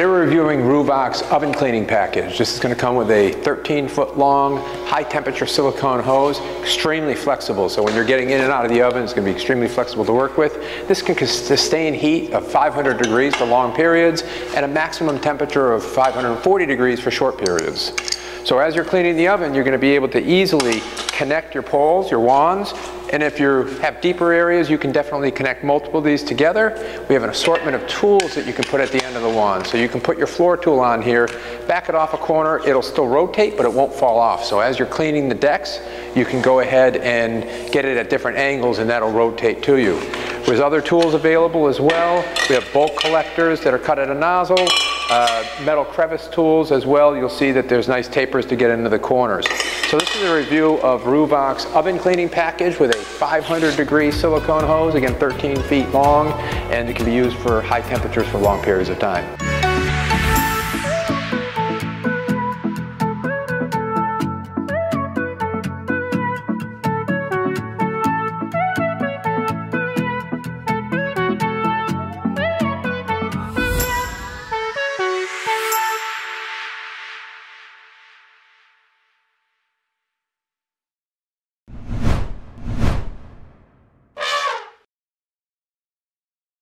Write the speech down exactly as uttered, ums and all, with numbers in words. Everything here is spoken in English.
Today we're reviewing Ruwac's oven cleaning package. This is going to come with a thirteen foot long, high temperature silicone hose, extremely flexible. So when you're getting in and out of the oven, it's going to be extremely flexible to work with. This can sustain heat of five hundred degrees for long periods and a maximum temperature of five hundred forty degrees for short periods. So as you're cleaning the oven, you're going to be able to easily connect your poles, your wands, and if you have deeper areas, you can definitely connect multiple of these together. We have an assortment of tools that you can put at the end of the wand. So you can put your floor tool on here, back it off a corner, it'll still rotate, but it won't fall off. So as you're cleaning the decks, you can go ahead and get it at different angles and that'll rotate to you. There's other tools available as well. We have bolt collectors that are cut at a nozzle, uh, metal crevice tools as well. You'll see that there's nice tapers to get into the corners. So this is a review of Ruwac's oven cleaning package with a five hundred degree silicone hose, again thirteen feet long, and it can be used for high temperatures for long periods of time.